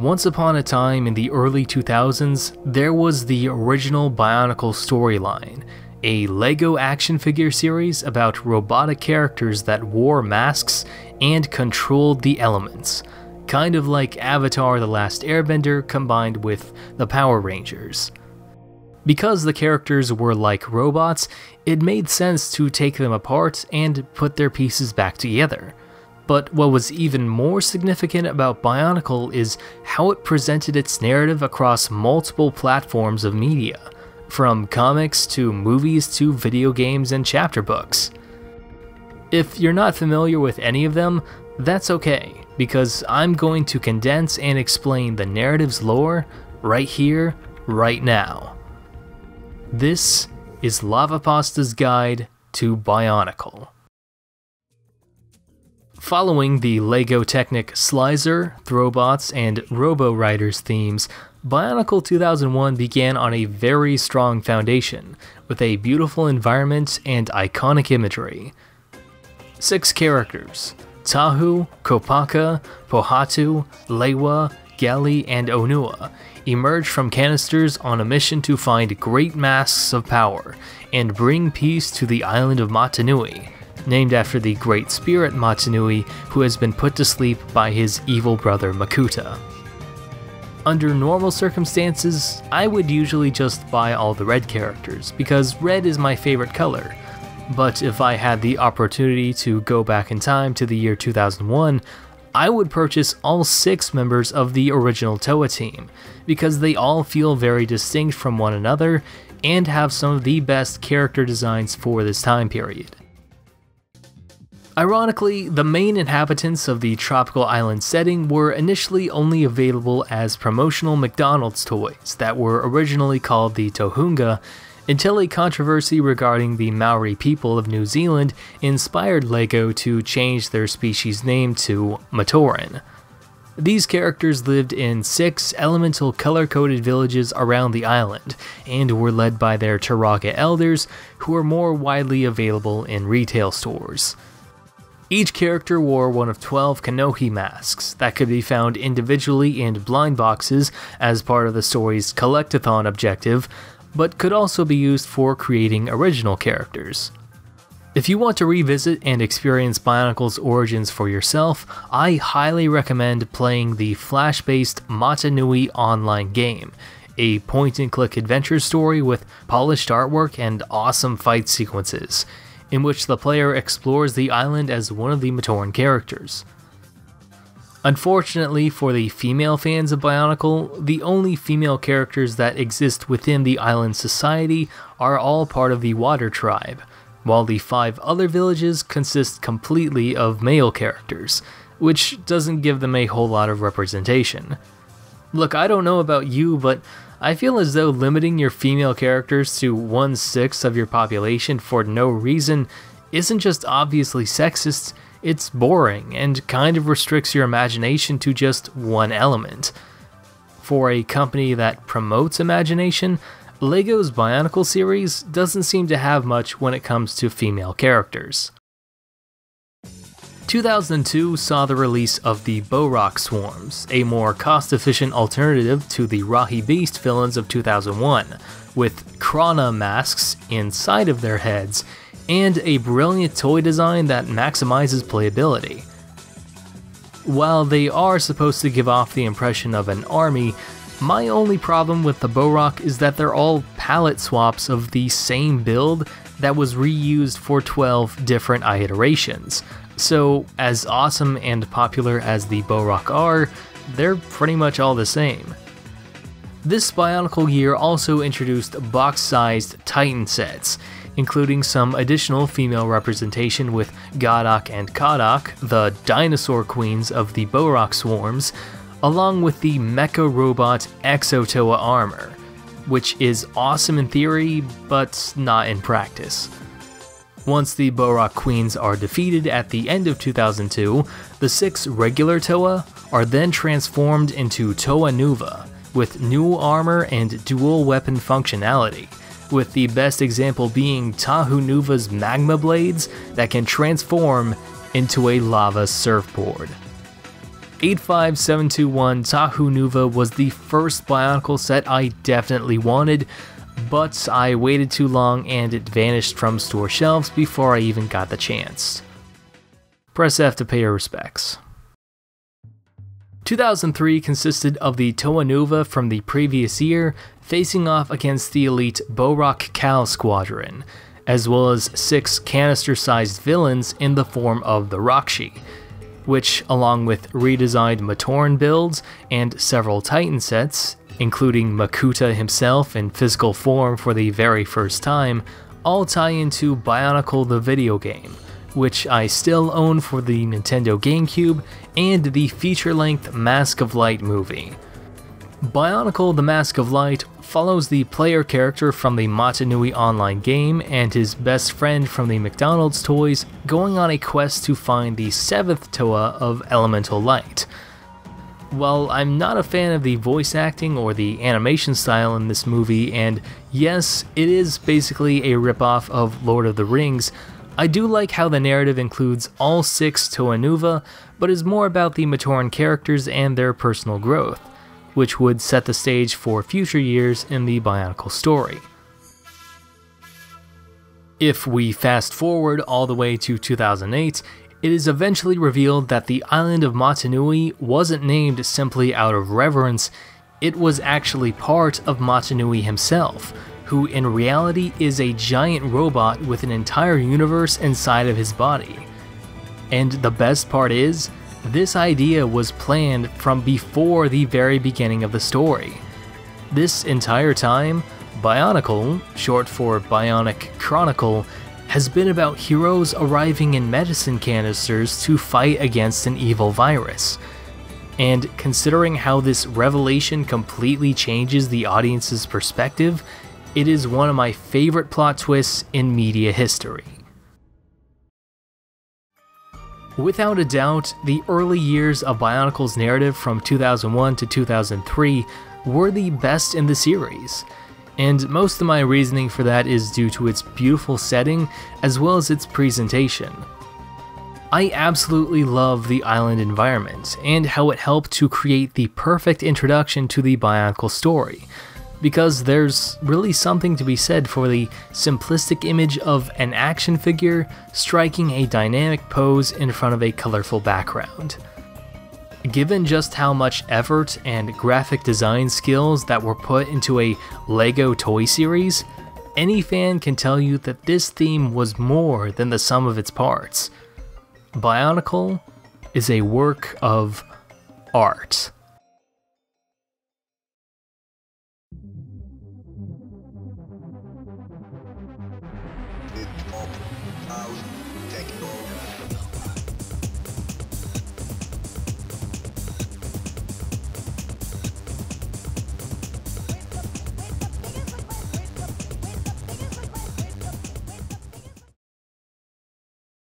Once upon a time in the early 2000s, there was the original Bionicle storyline, a LEGO action figure series about robotic characters that wore masks and controlled the elements, kind of like Avatar: The Last Airbender combined with the Power Rangers. Because the characters were like robots, it made sense to take them apart and put their pieces back together. But what was even more significant about Bionicle is how it presented its narrative across multiple platforms of media, from comics to movies to video games and chapter books. If you're not familiar with any of them, that's okay, because I'm going to condense and explain the narrative's lore right here, right now. This is Lava Pasta's Guide to Bionicle. Following the LEGO Technic Slizer, Throwbots, and Robo-Riders themes, Bionicle 2001 began on a very strong foundation, with a beautiful environment and iconic imagery. 6 characters, Tahu, Kopaka, Pohatu, Lewa, Gali, and Onua, emerge from canisters on a mission to find great masks of power and bring peace to the island of Mata Nui, named after the great spirit Mata Nui who has been put to sleep by his evil brother Makuta. Under normal circumstances, I would usually just buy all the red characters because red is my favorite color, but if I had the opportunity to go back in time to the year 2001, I would purchase all 6 members of the original Toa team, because they all feel very distinct from one another and have some of the best character designs for this time period. Ironically, the main inhabitants of the tropical island setting were initially only available as promotional McDonald's toys that were originally called the Tohunga, until a controversy regarding the Maori people of New Zealand inspired LEGO to change their species name to Matoran. These characters lived in 6 elemental color-coded villages around the island, and were led by their Turaga elders, who are more widely available in retail stores. Each character wore one of 12 Kanohi masks that could be found individually in blind boxes as part of the story's collectathon objective, but could also be used for creating original characters. If you want to revisit and experience Bionicle's origins for yourself, I highly recommend playing the Flash-based Mata Nui Online Game, a point-and-click adventure story with polished artwork and awesome fight sequences, in which the player explores the island as one of the Matoran characters. Unfortunately for the female fans of Bionicle, the only female characters that exist within the island society are all part of the Water Tribe, while the 5 other villages consist completely of male characters, which doesn't give them a whole lot of representation. Look, I don't know about you, but I feel as though limiting your female characters to 1/6 of your population for no reason isn't just obviously sexist, it's boring and kind of restricts your imagination to just one element. For a company that promotes imagination, LEGO's Bionicle series doesn't seem to have much when it comes to female characters. 2002 saw the release of the Bohrok swarms, a more cost-efficient alternative to the Rahi Beast villains of 2001, with Krana masks inside of their heads, and a brilliant toy design that maximizes playability. While they are supposed to give off the impression of an army, my only problem with the Bohrok is that they're all palette swaps of the same build that was reused for 12 different iterations, so as awesome and popular as the Bohrok are, they're pretty much all the same. This Bionicle year also introduced box-sized Titan sets, including some additional female representation with Gahdok and Cahdok, the dinosaur queens of the Bohrok swarms, along with the mecha robot Exo-Toa armor, which is awesome in theory, but not in practice. Once the Bohrok queens are defeated at the end of 2002, the 6 regular Toa are then transformed into Toa Nuva, with new armor and dual weapon functionality, with the best example being Tahu Nuva's magma blades that can transform into a lava surfboard. 85721 Tahu Nuva was the first Bionicle set I definitely wanted, but I waited too long and it vanished from store shelves before I even got the chance. Press F to pay your respects. 2003 consisted of the Toa Nuva from the previous year facing off against the elite Bohrok-Kal squadron, as well as 6 canister-sized villains in the form of the Rahkshi, which, along with redesigned Matoran builds and several Titan sets, including Makuta himself in physical form for the very first time, all tie into Bionicle the Video Game, which I still own for the Nintendo GameCube, and the feature-length Mask of Light movie. Bionicle the Mask of Light follows the player character from the Mata Nui Online Game and his best friend from the McDonald's toys going on a quest to find the 7th Toa of Elemental Light. While I'm not a fan of the voice acting or the animation style in this movie, and yes, it is basically a ripoff of Lord of the Rings, I do like how the narrative includes all 6 Toa Nuva, but is more about the Matoran characters and their personal growth, which would set the stage for future years in the Bionicle story. If we fast forward all the way to 2008, it is eventually revealed that the island of Mata Nui wasn't named simply out of reverence, it was actually part of Mata Nui himself, who in reality is a giant robot with an entire universe inside of his body. And the best part is, this idea was planned from before the very beginning of the story. This entire time, Bionicle, short for Bionic Chronicle, has been about heroes arriving in medicine canisters to fight against an evil virus. And considering how this revelation completely changes the audience's perspective, it is one of my favorite plot twists in media history. Without a doubt, the early years of Bionicle's narrative from 2001 to 2003 were the best in the series, and most of my reasoning for that is due to its beautiful setting as well as its presentation. I absolutely love the island environment and how it helped to create the perfect introduction to the Bionicle story, because there's really something to be said for the simplistic image of an action figure striking a dynamic pose in front of a colorful background. Given just how much effort and graphic design skills that were put into a LEGO toy series, any fan can tell you that this theme was more than the sum of its parts. Bionicle is a work of art.